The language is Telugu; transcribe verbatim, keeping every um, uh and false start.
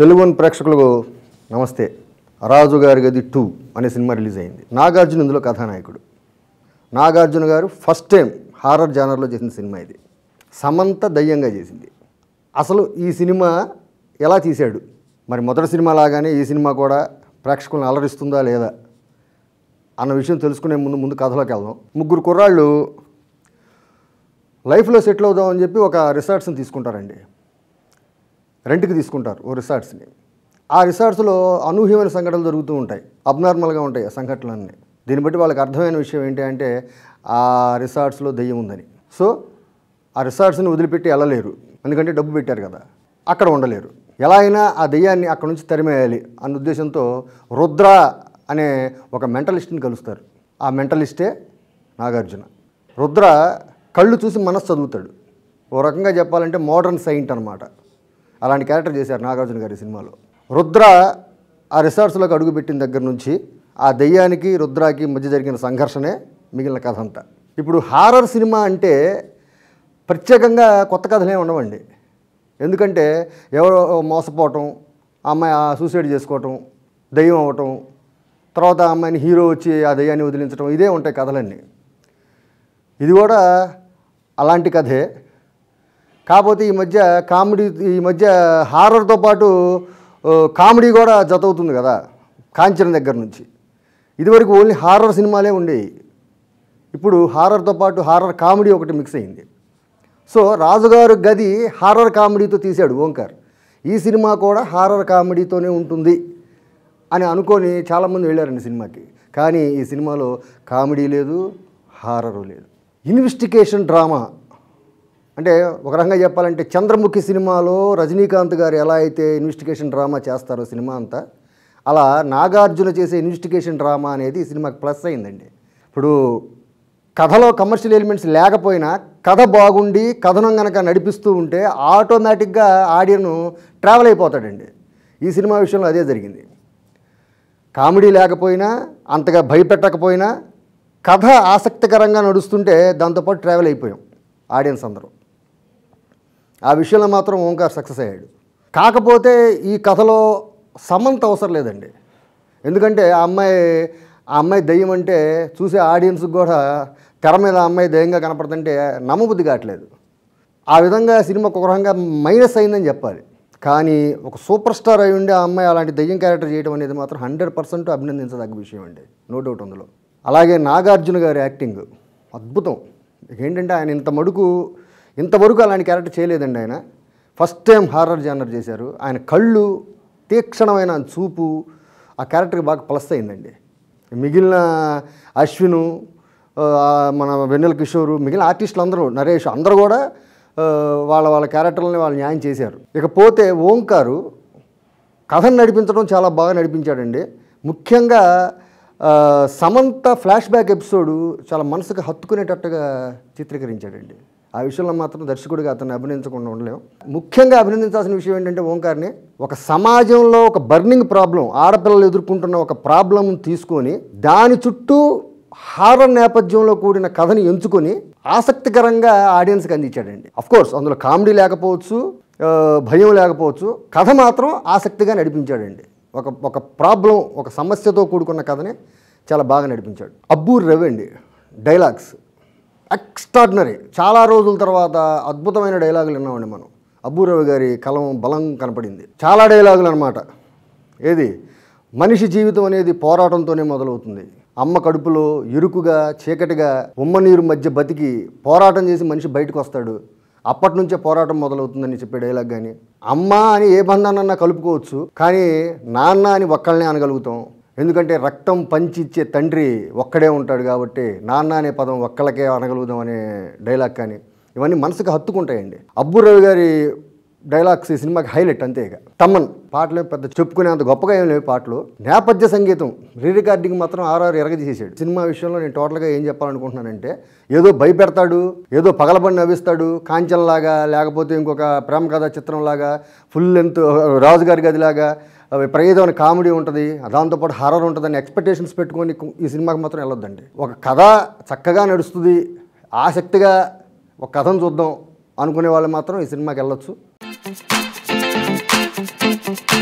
తెలుగున్ ప్రేక్షకులకు నమస్తే. రాజు గారి గది టూ అనే సినిమా రిలీజ్ అయింది. నాగార్జున ఇందులో కథానాయకుడు. నాగార్జున గారు ఫస్ట్ టైం హారర్ జానర్లో చేసిన సినిమా ఇది. సమంత దయ్యంగా చేసింది. అసలు ఈ సినిమా ఎలా తీశాడు? మరి మొదటి సినిమా లాగానే ఈ సినిమా కూడా ప్రేక్షకులను అలరిస్తుందా లేదా అన్న విషయం తెలుసుకునే ముందు ముందు కథలోకి వెళ్దాం. ముగ్గురు కుర్రాళ్ళు లైఫ్లో సెటిల్ అవుదామని చెప్పి ఒక రిసార్ట్స్ని తీసుకుంటారండి. రెంట్కి తీసుకుంటారు ఓ రిసార్ట్స్ని. ఆ రిసార్ట్స్లో అనూహ్యమైన సంఘటనలు జరుగుతూ ఉంటాయి, అబ్నార్మల్గా ఉంటాయి ఆ సంఘటనలన్నీ. దీన్ని బట్టి వాళ్ళకి అర్థమైన విషయం ఏంటి అంటే ఆ రిసార్ట్స్లో దెయ్యం ఉందని. సో ఆ రిసార్ట్స్ని వదిలిపెట్టి వెళ్ళలేరు, ఎందుకంటే డబ్బు పెట్టారు కదా, అక్కడ ఉండలేరు. ఎలా అయినా ఆ దెయ్యాన్ని అక్కడ నుంచి తరిమేయాలి అన్న ఉద్దేశంతో రుద్ర అనే ఒక మెంటలిస్ట్ని కలుస్తారు. ఆ మెంటలిస్టే నాగార్జున. రుద్ర కళ్ళు చూసి మనసు చదువుతాడు. ఓ రకంగా చెప్పాలంటే మోడర్న్ సైంట్ అనమాట. అలాంటి క్యారెక్టర్ చేశారు నాగార్జున గారి సినిమాలో. రుద్ర ఆ రిసార్ట్స్లోకి అడుగుపెట్టిన దగ్గర నుంచి ఆ దెయ్యానికి రుద్రాకి మధ్య జరిగిన సంఘర్షణే మిగిలిన కథ అంతా. ఇప్పుడు హారర్ సినిమా అంటే ప్రత్యేకంగా కొత్త కథలే ఉండవండి. ఎందుకంటే ఎవరో మోసపోవటం, అమ్మాయి సూసైడ్ చేసుకోవటం, దెయ్యం అవ్వటం, తర్వాత అమ్మాయిని హీరో వచ్చి ఆ దెయ్యాన్ని వదిలించడం, ఇదే ఉంటాయి కథలన్నీ. ఇది కూడా అలాంటి కథే. కాకపోతే ఈ మధ్య కామెడీ, ఈ మధ్య హారర్తో పాటు కామెడీ కూడా జత అవుతుంది కదా కాంచన దగ్గర నుంచి. ఇదివరకు ఓన్లీ హారర్ సినిమాలే ఉండేవి, ఇప్పుడు హారర్తో పాటు హారర్ కామెడీ ఒకటి మిక్స్ అయింది. సో రాజుగారు గది హారర్ కామెడీతో తీశాడు ఓంకార్. ఈ సినిమా కూడా హారర్ కామెడీతోనే ఉంటుంది అని అనుకొని చాలామంది వెళ్ళారండి సినిమాకి. కానీ ఈ సినిమాలో కామెడీ లేదు, హారరు లేదు. ఇన్వెస్టిగేషన్ డ్రామా అంటే ఒక రకంగా చెప్పాలంటే చంద్రముఖి సినిమాలో రజనీకాంత్ గారు ఎలా అయితే ఇన్వెస్టిగేషన్ డ్రామా చేస్తారో సినిమా అంతా, అలా నాగార్జున చేసే ఇన్వెస్టిగేషన్ డ్రామా అనేది ఈ సినిమాకి ప్లస్ అయిందండి. ఇప్పుడు కథలో కమర్షియల్ ఎలిమెంట్స్ లేకపోయినా కథ బాగుండి కథనం కనుక నడిపిస్తూ ఉంటే ఆటోమేటిక్గా ఆడియను ట్రావెల్ అయిపోతాడండి. ఈ సినిమా విషయంలో అదే జరిగింది. కామెడీ లేకపోయినా, అంతగా భయపెట్టకపోయినా, కథ ఆసక్తికరంగా నడుస్తుంటే దాంతోపాటు ట్రావెల్ అయిపోయాం ఆడియన్స్ అందరూ. ఆ విషయంలో మాత్రం ఓంకార్ సక్సెస్ అయ్యాడు. కాకపోతే ఈ కథలో సమంత అవసరం లేదండి. ఎందుకంటే ఆ అమ్మాయి ఆ అమ్మాయి దయ్యం అంటే చూసే ఆడియన్స్కి కూడా తెర మీద ఆ అమ్మాయి దయ్యంగా కనపడుతుంటే నమ్మబుద్ధి కావట్లేదు. ఆ విధంగా సినిమా కురంగా మైనస్ అయిందని చెప్పాలి. కానీ ఒక సూపర్ స్టార్ అయి ఉండి ఆ అమ్మాయి అలాంటి దయ్యం క్యారెక్టర్ చేయడం అనేది మాత్రం హండ్రెడ్ పర్సెంట్ అభినందించదగ్గ విషయం అండి, నో డౌట్ అందులో. అలాగే నాగార్జున గారి యాక్టింగ్ అద్భుతం. ఏంటంటే ఆయన ఇంత మడుకు ఇంతవరకు అలాంటి క్యారెక్టర్ చేయలేదండి. ఆయన ఫస్ట్ టైం హారర్ జానర్ చేశారు. ఆయన కళ్ళు, తీక్షణమైన చూపు ఆ క్యారెక్టర్కి బాగా ప్లస్ అయిందండి. మిగిలిన అశ్విను, మన వెన్నెల కిషోరు, మిగిలిన ఆర్టిస్టులు అందరూ, నరేష్, అందరూ కూడా వాళ్ళ వాళ్ళ క్యారెక్టర్లని వాళ్ళు న్యాయం చేశారు. ఇకపోతే ఓంకారు కథను నడిపించడం చాలా బాగా నడిపించాడండి. ముఖ్యంగా సమంత ఫ్లాష్ బ్యాక్ ఎపిసోడు చాలా మనసుకు హత్తుకునేటట్టుగా చిత్రీకరించాడండి. ఆ విషయంలో మాత్రం దర్శకుడిగా అతన్ని అభినందించకుండా ఉండలేము. ముఖ్యంగా అభినందించాల్సిన విషయం ఏంటంటే ఓంకార్ని ఒక సమాజంలో ఒక బర్నింగ్ ప్రాబ్లం, ఆడపిల్లలు ఎదుర్కొంటున్న ఒక ప్రాబ్లం తీసుకొని దాని చుట్టూ హారర్ నేపథ్యంలో కూడిన కథని ఎంచుకొని ఆసక్తికరంగా ఆడియన్స్కి అందించాడండి. అఫ్కోర్స్ అందులో కామెడీ లేకపోవచ్చు, భయం లేకపోవచ్చు, కథ మాత్రం ఆసక్తిగా నడిపించాడండి. ఒక ఒక ప్రాబ్లం, ఒక సమస్యతో కూడుకున్న కథని చాలా బాగా నడిపించాడు. అబ్బు రెవెండి డైలాగ్స్ ఎక్స్ట్రాడినరీ. చాలా రోజుల తర్వాత అద్భుతమైన డైలాగులు విన్నామండి మనం. అబ్బు రవి గారి కలం బలం కనపడింది. చాలా డైలాగులు అనమాట. ఏది మనిషి జీవితం అనేది పోరాటంతోనే మొదలవుతుంది. అమ్మ కడుపులో ఇరుకుగా, చీకటిగా, ఉమ్మ నీరు మధ్య బతికి పోరాటం చేసి మనిషి బయటకు వస్తాడు, అప్పటి నుంచే పోరాటం మొదలవుతుందని చెప్పే డైలాగ్. కానీ అమ్మ అని ఏ బంధాన్నన్నా కలుపుకోవచ్చు, కానీ నాన్న అని ఒక్కళ్ళనే అనగలుగుతాం. ఎందుకంటే రక్తం పంచిచ్చే తండ్రి ఒక్కడే ఉంటాడు కాబట్టి నాన్న అనే పదం ఒక్కళ్ళకే అనగలుగుదాం అనే డైలాగ్. కానీ ఇవన్నీ మనసుకు హత్తుకుంటాయండి. అబ్బు రవి గారి డైలాగ్స్ ఈ సినిమాకి హైలైట్ అంతేగా. తమన్ పాటలు పెద్ద చెప్పుకునేంత గొప్పగా ఏం లేవు పాటలు. నేపథ్య సంగీతం రీ రికార్డింగ్ మాత్రం ఆర్ఆర్ ఎరగదీసేసాడు. సినిమా విషయంలో నేను టోటల్గా ఏం చెప్పాలనుకుంటున్నానంటే ఏదో భయపెడతాడు, ఏదో పగలబడి నవ్విస్తాడు కాంచనలాగా, లేకపోతే ఇంకొక ప్రేమ కథా చిత్రంలాగా, ఫుల్ లెంత్ రాజుగారి గదిలాగా విపరీతమైన కామెడీ ఉంటుంది, దాంతోపాటు హారర్ ఉంటుందని ఎక్స్పెక్టేషన్స్ పెట్టుకొని ఈ సినిమాకి మాత్రం వెళ్ళొద్దండి. ఒక కథ చక్కగా నడుస్తుంది, ఆసక్తిగా ఒక కథను చూద్దాం అనుకునే వాళ్ళు మాత్రం ఈ సినిమాకి వెళ్ళొచ్చు. Thank you.